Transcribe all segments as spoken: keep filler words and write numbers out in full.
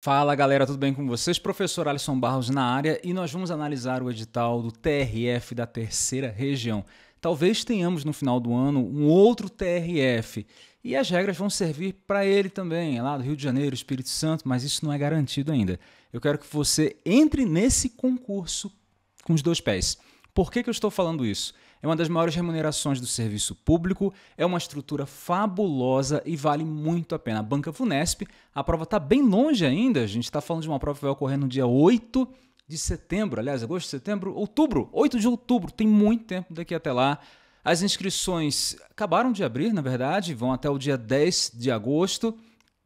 Fala galera, tudo bem com vocês? Professor Alyson Barros na área e nós vamos analisar o edital do T R F da terceira região. Talvez tenhamos no final do ano um outro T R F e as regras vão servir para ele também, lá do Rio de Janeiro, Espírito Santo, mas isso não é garantido ainda. Eu quero que você entre nesse concurso com os dois pés. Por que que eu estou falando isso? É uma das maiores remunerações do serviço público, é uma estrutura fabulosa e vale muito a pena. A banca Vunesp, a prova está bem longe ainda, a gente está falando de uma prova que vai ocorrer no dia oito de setembro, aliás, agosto, setembro, outubro, oito de outubro, tem muito tempo daqui até lá. As inscrições acabaram de abrir, na verdade, vão até o dia dez de agosto,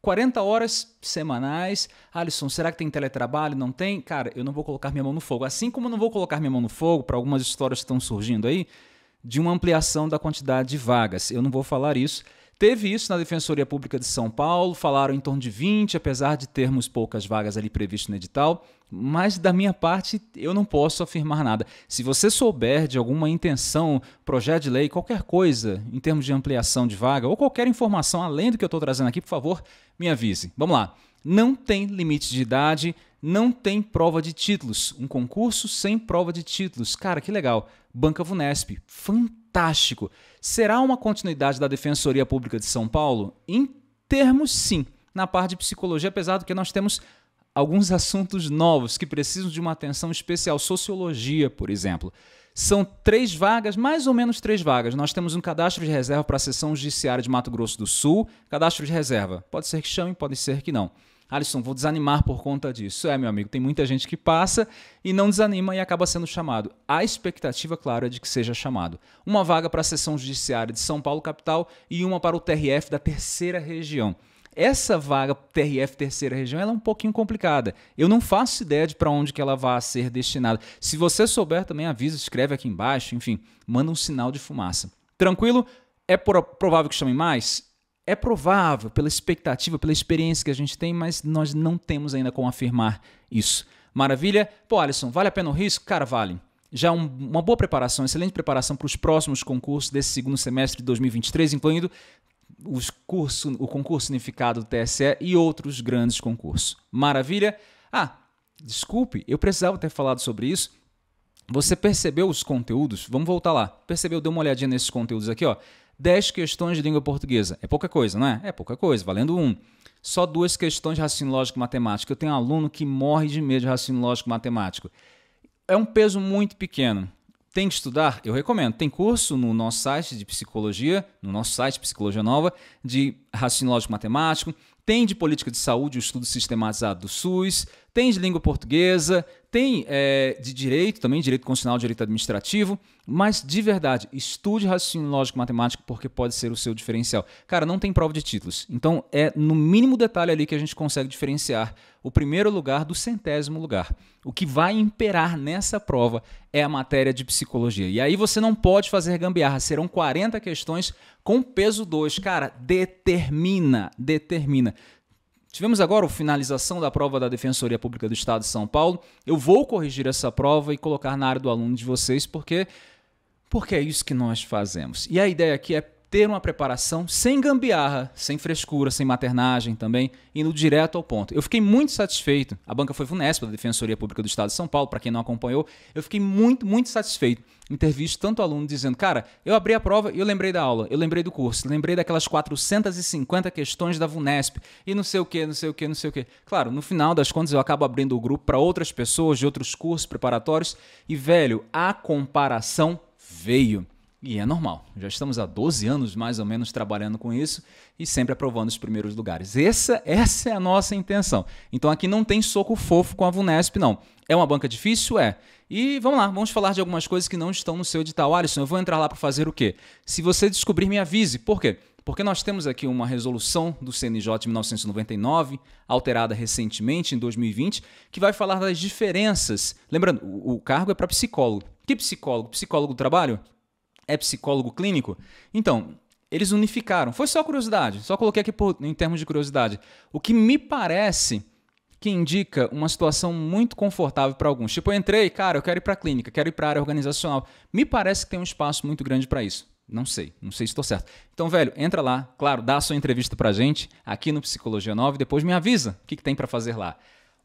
quarenta horas semanais. Alyson, será que tem teletrabalho? Não tem? Cara, eu não vou colocar minha mão no fogo. Assim como eu não vou colocar minha mão no fogo para algumas histórias que estão surgindo aí, de uma ampliação da quantidade de vagas. Eu não vou falar isso. Teve isso na Defensoria Pública de São Paulo, falaram em torno de vinte, apesar de termos poucas vagas ali previsto no edital, mas da minha parte eu não posso afirmar nada. Se você souber de alguma intenção, projeto de lei, qualquer coisa em termos de ampliação de vaga ou qualquer informação além do que eu estou trazendo aqui, por favor, me avise. Vamos lá. Não tem limite de idade, não tem prova de títulos. Um concurso sem prova de títulos. Cara, que legal. Banca Vunesp, fantástico. Fantástico. Será uma continuidade da Defensoria Pública de São Paulo? Em termos, sim, na parte de psicologia, apesar do que nós temos alguns assuntos novos que precisam de uma atenção especial, sociologia, por exemplo. São três vagas, mais ou menos três vagas. Nós temos um cadastro de reserva para a Seção Judiciária de Mato Grosso do Sul, cadastro de reserva. Pode ser que chamem, pode ser que não. Alyson, vou desanimar por conta disso. É, meu amigo, tem muita gente que passa e não desanima e acaba sendo chamado. A expectativa, claro, é de que seja chamado. Uma vaga para a Seção Judiciária de São Paulo, capital, e uma para o T R F da terceira região. Essa vaga T R F terceira região ela é um pouquinho complicada. Eu não faço ideia de para onde que ela vai ser destinada. Se você souber, também avisa, escreve aqui embaixo, enfim, manda um sinal de fumaça. Tranquilo? É provável que chame mais? É provável, pela expectativa, pela experiência que a gente tem, mas nós não temos ainda como afirmar isso. Maravilha? Pô, Alyson, vale a pena o risco? Cara, vale. Já um, uma boa preparação, excelente preparação para os próximos concursos desse segundo semestre de dois mil e vinte e três, incluindo os curso, o concurso unificado do T S E e outros grandes concursos. Maravilha? Ah, desculpe, eu precisava ter falado sobre isso. Você percebeu os conteúdos? Vamos voltar lá. Percebeu? Deu uma olhadinha nesses conteúdos aqui, ó. dez questões de língua portuguesa. É pouca coisa, não é? É pouca coisa, valendo um. Só duas questões de raciocínio lógico e matemático. Eu tenho um aluno que morre de medo de raciocínio lógico e matemático. É um peso muito pequeno. Tem que estudar? Eu recomendo. Tem curso no nosso site de psicologia, no nosso site Psicologia Nova, de raciocínio lógico e matemático. Tem de política de saúde, o estudo sistematizado do SUS. Tem de língua portuguesa. Tem é, de direito também, direito constitucional, direito administrativo, mas de verdade, estude raciocínio lógico matemático porque pode ser o seu diferencial. Cara, não tem prova de títulos, então é no mínimo detalhe ali que a gente consegue diferenciar o primeiro lugar do centésimo lugar. O que vai imperar nessa prova é a matéria de psicologia. E aí você não pode fazer gambiarra, serão quarenta questões com peso dois. Cara, determina, determina. Tivemos agora a finalização da prova da Defensoria Pública do Estado de São Paulo. Eu vou corrigir essa prova e colocar na área do aluno de vocês, porque, porque é isso que nós fazemos. E a ideia aqui é ter uma preparação sem gambiarra, sem frescura, sem maternagem também, indo direto ao ponto. Eu fiquei muito satisfeito. A banca foi Vunesp, da Defensoria Pública do Estado de São Paulo, para quem não acompanhou. Eu fiquei muito, muito satisfeito em ter visto tanto aluno dizendo, cara, eu abri a prova e eu lembrei da aula, eu lembrei do curso, lembrei daquelas quatrocentas e cinquenta questões da Vunesp e não sei o que, não sei o que, não sei o que. Claro, no final das contas eu acabo abrindo o grupo para outras pessoas de outros cursos preparatórios e, velho, a comparação veio. E é normal, já estamos há doze anos mais ou menos trabalhando com isso e sempre aprovando os primeiros lugares. Essa, essa é a nossa intenção. Então aqui não tem soco fofo com a Vunesp, não. É uma banca difícil? É. E vamos lá, vamos falar de algumas coisas que não estão no seu edital. Alyson, eu vou entrar lá para fazer o quê? Se você descobrir, me avise. Por quê? Porque nós temos aqui uma resolução do C N J de mil novecentos e noventa e nove, alterada recentemente, em dois mil e vinte, que vai falar das diferenças. Lembrando, o, o cargo é para psicólogo. Que psicólogo? Psicólogo do trabalho? É psicólogo clínico? Então, eles unificaram. Foi só curiosidade, só coloquei aqui por, em termos de curiosidade. O que me parece que indica uma situação muito confortável para alguns. Tipo, eu entrei, cara, eu quero ir para a clínica, quero ir para a área organizacional. Me parece que tem um espaço muito grande para isso. Não sei, não sei se estou certo. Então, velho, entra lá, claro, dá a sua entrevista pra gente aqui no Psicologia Nova e depois me avisa o que, que tem para fazer lá.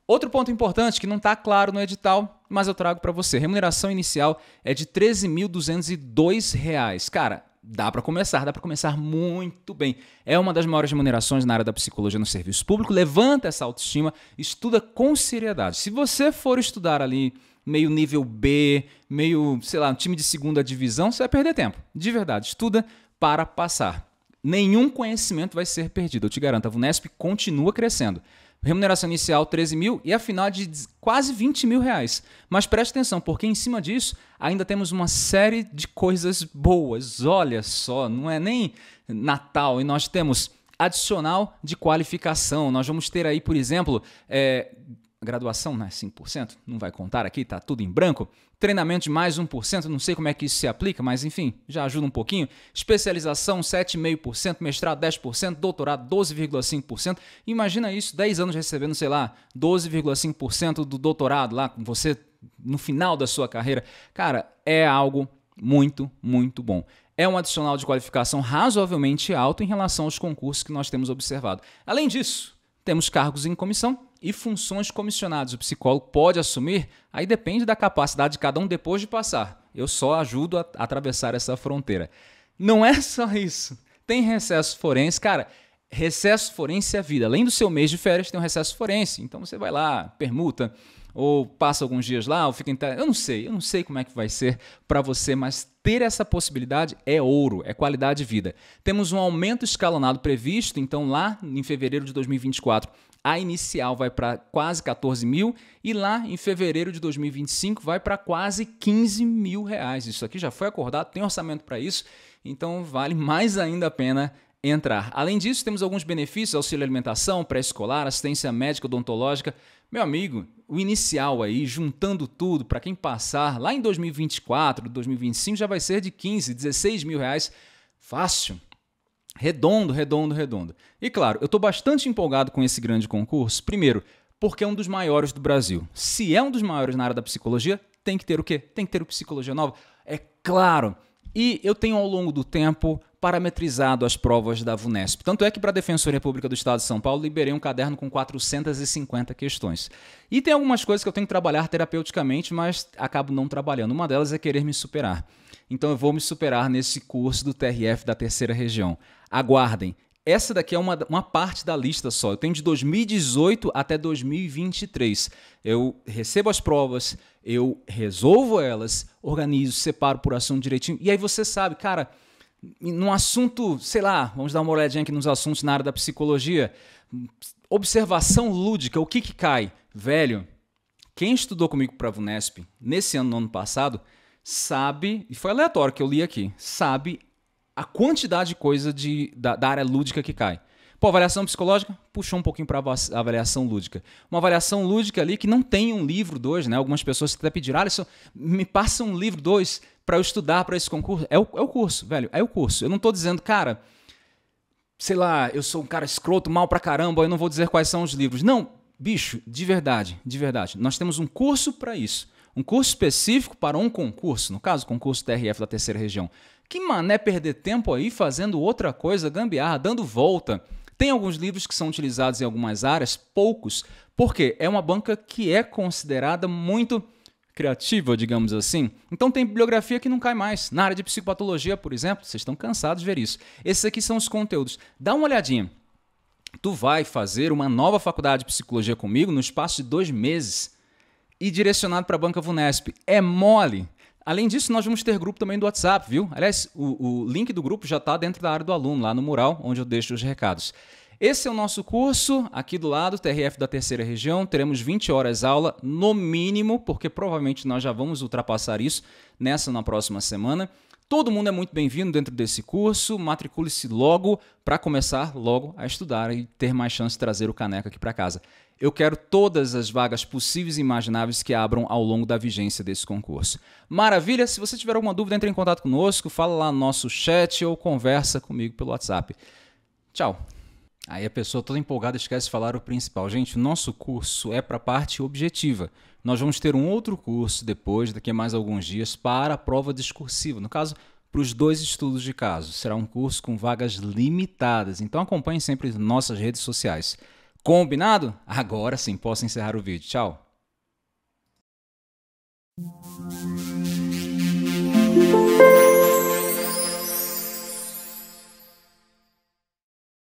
Outro ponto importante que não está claro no edital, mas eu trago para você. Remuneração inicial é de treze mil duzentos e dois reais. Cara, dá para começar, dá para começar muito bem. É uma das maiores remunerações na área da psicologia no serviço público. Levanta essa autoestima, estuda com seriedade. Se você for estudar ali meio nível B, meio, sei lá, um time de segunda divisão, você vai perder tempo. De verdade, estuda para passar. Nenhum conhecimento vai ser perdido, eu te garanto. A Vunesp continua crescendo. Remuneração inicial treze mil e a final de quase vinte mil reais. Mas preste atenção, porque em cima disso ainda temos uma série de coisas boas. Olha só, não é nem Natal e nós temos adicional de qualificação. Nós vamos ter aí, por exemplo, é, graduação, né, cinco por cento, não vai contar aqui, tá tudo em branco. Treinamento de mais um por cento, não sei como é que isso se aplica, mas enfim, já ajuda um pouquinho. Especialização sete vírgula cinco por cento, mestrado dez por cento, doutorado doze vírgula cinco por cento. Imagina isso, dez anos recebendo, sei lá, doze vírgula cinco por cento do doutorado lá com você no final da sua carreira. Cara, é algo muito, muito bom. É um adicional de qualificação razoavelmente alto em relação aos concursos que nós temos observado. Além disso, temos cargos em comissão e funções comissionadas. O psicólogo pode assumir, aí depende da capacidade de cada um depois de passar. Eu só ajudo a atravessar essa fronteira. Não é só isso. Tem recesso forense. Cara, recesso forense é vida. Além do seu mês de férias, tem um recesso forense. Então você vai lá, permuta, ou passa alguns dias lá, ou fica em... Eu não sei, eu não sei como é que vai ser para você, mas ter essa possibilidade é ouro, é qualidade de vida. Temos um aumento escalonado previsto, então lá em fevereiro de dois mil e vinte e quatro, a inicial vai para quase quatorze mil e lá em fevereiro de dois mil e vinte e cinco vai para quase quinze mil reais. Isso aqui já foi acordado, tem orçamento para isso, então vale mais ainda a pena entrar. Além disso, temos alguns benefícios, auxílio alimentação, pré-escolar, assistência médica, odontológica. Meu amigo, o inicial aí, juntando tudo, para quem passar lá em dois mil e vinte e quatro, dois mil e vinte e cinco, já vai ser de quinze, dezesseis mil reais, fácil. Redondo, redondo, redondo. E claro, eu estou bastante empolgado com esse grande concurso. Primeiro, porque é um dos maiores do Brasil. Se é um dos maiores na área da psicologia, tem que ter o quê? Tem que ter o Psicologia Nova. É claro. E eu tenho ao longo do tempo parametrizado as provas da Vunesp. Tanto é que para a Defensoria Pública do Estado de São Paulo liberei um caderno com quatrocentas e cinquenta questões. E tem algumas coisas que eu tenho que trabalhar terapeuticamente, mas acabo não trabalhando. Uma delas é querer me superar. Então eu vou me superar nesse curso do T R F da terceira região. Aguardem. Essa daqui é uma, uma parte da lista só. Eu tenho de dois mil e dezoito até dois mil e vinte e três. Eu recebo as provas, eu resolvo elas, organizo, separo por assunto direitinho. E aí você sabe, cara, num assunto, sei lá, vamos dar uma olhadinha aqui nos assuntos na área da psicologia. Observação lúdica, o que que cai? Velho, quem estudou comigo para a Vunesp nesse ano, no ano passado, sabe, e foi aleatório que eu li aqui, sabe a quantidade de coisa de, da, da área lúdica que cai. Pô, avaliação psicológica puxou um pouquinho para a avaliação lúdica. Uma avaliação lúdica ali que não tem um livro dois, né? Algumas pessoas até pediram, Alyson, me passa um livro dois para eu estudar para esse concurso. É o, é o curso, velho, é o curso. Eu não estou dizendo, cara, sei lá, eu sou um cara escroto, mal pra caramba, eu não vou dizer quais são os livros. Não, bicho, de verdade, de verdade. Nós temos um curso para isso. Um curso específico para um concurso, no caso, concurso T R F da terceira região. Que mané perder tempo aí fazendo outra coisa, gambiarra, dando volta. Tem alguns livros que são utilizados em algumas áreas, poucos, porque é uma banca que é considerada muito criativa, digamos assim. Então tem bibliografia que não cai mais. Na área de psicopatologia, por exemplo, vocês estão cansados de ver isso. Esses aqui são os conteúdos. Dá uma olhadinha. Tu vai fazer uma nova faculdade de psicologia comigo no espaço de dois meses. E direcionado para a banca Vunesp. É mole. Além disso, nós vamos ter grupo também do WhatsApp, viu? Aliás, o, o link do grupo já está dentro da área do aluno, lá no mural, onde eu deixo os recados. Esse é o nosso curso, aqui do lado, T R F da terceira região. Teremos vinte horas aula, no mínimo, porque provavelmente nós já vamos ultrapassar isso nessa na próxima semana. Todo mundo é muito bem-vindo dentro desse curso. Matricule-se logo para começar logo a estudar e ter mais chance de trazer o caneco aqui para casa. Eu quero todas as vagas possíveis e imagináveis que abram ao longo da vigência desse concurso. Maravilha! Se você tiver alguma dúvida, entre em contato conosco, fala lá no nosso chat ou conversa comigo pelo WhatsApp. Tchau! Aí a pessoa toda empolgada esquece de falar o principal. Gente, o nosso curso é para a parte objetiva. Nós vamos ter um outro curso depois, daqui a mais alguns dias, para a prova discursiva. No caso, para os dois estudos de caso. Será um curso com vagas limitadas, então acompanhe sempre nossas redes sociais. Combinado? Agora sim, posso encerrar o vídeo. Tchau!